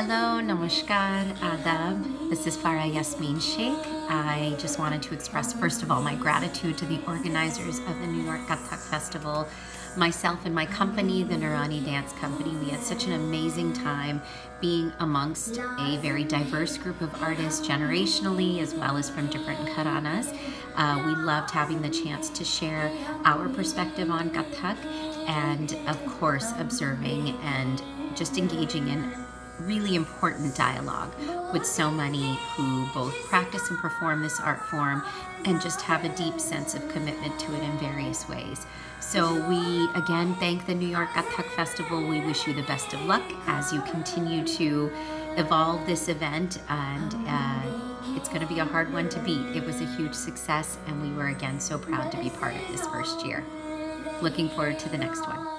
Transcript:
Hello, Namaskar, Adab. This is Farah Yasmeen Sheikh. I just wanted to express, first of all, my gratitude to the organizers of the New York Kathak Festival, myself and my company, the Nurani Dance Company. We had such an amazing time being amongst a very diverse group of artists generationally, as well as from different Karanas. We loved having the chance to share our perspective on Kathak and, of course, observing and just engaging in really important dialogue with so many who both practice and perform this art form and just have a deep sense of commitment to it in various ways. So we again thank the New York Kathak Festival. We wish you the best of luck as you continue to evolve this event, and it's going to be a hard one to beat. It was a huge success, and we were again so proud to be part of this first year. Looking forward to the next one.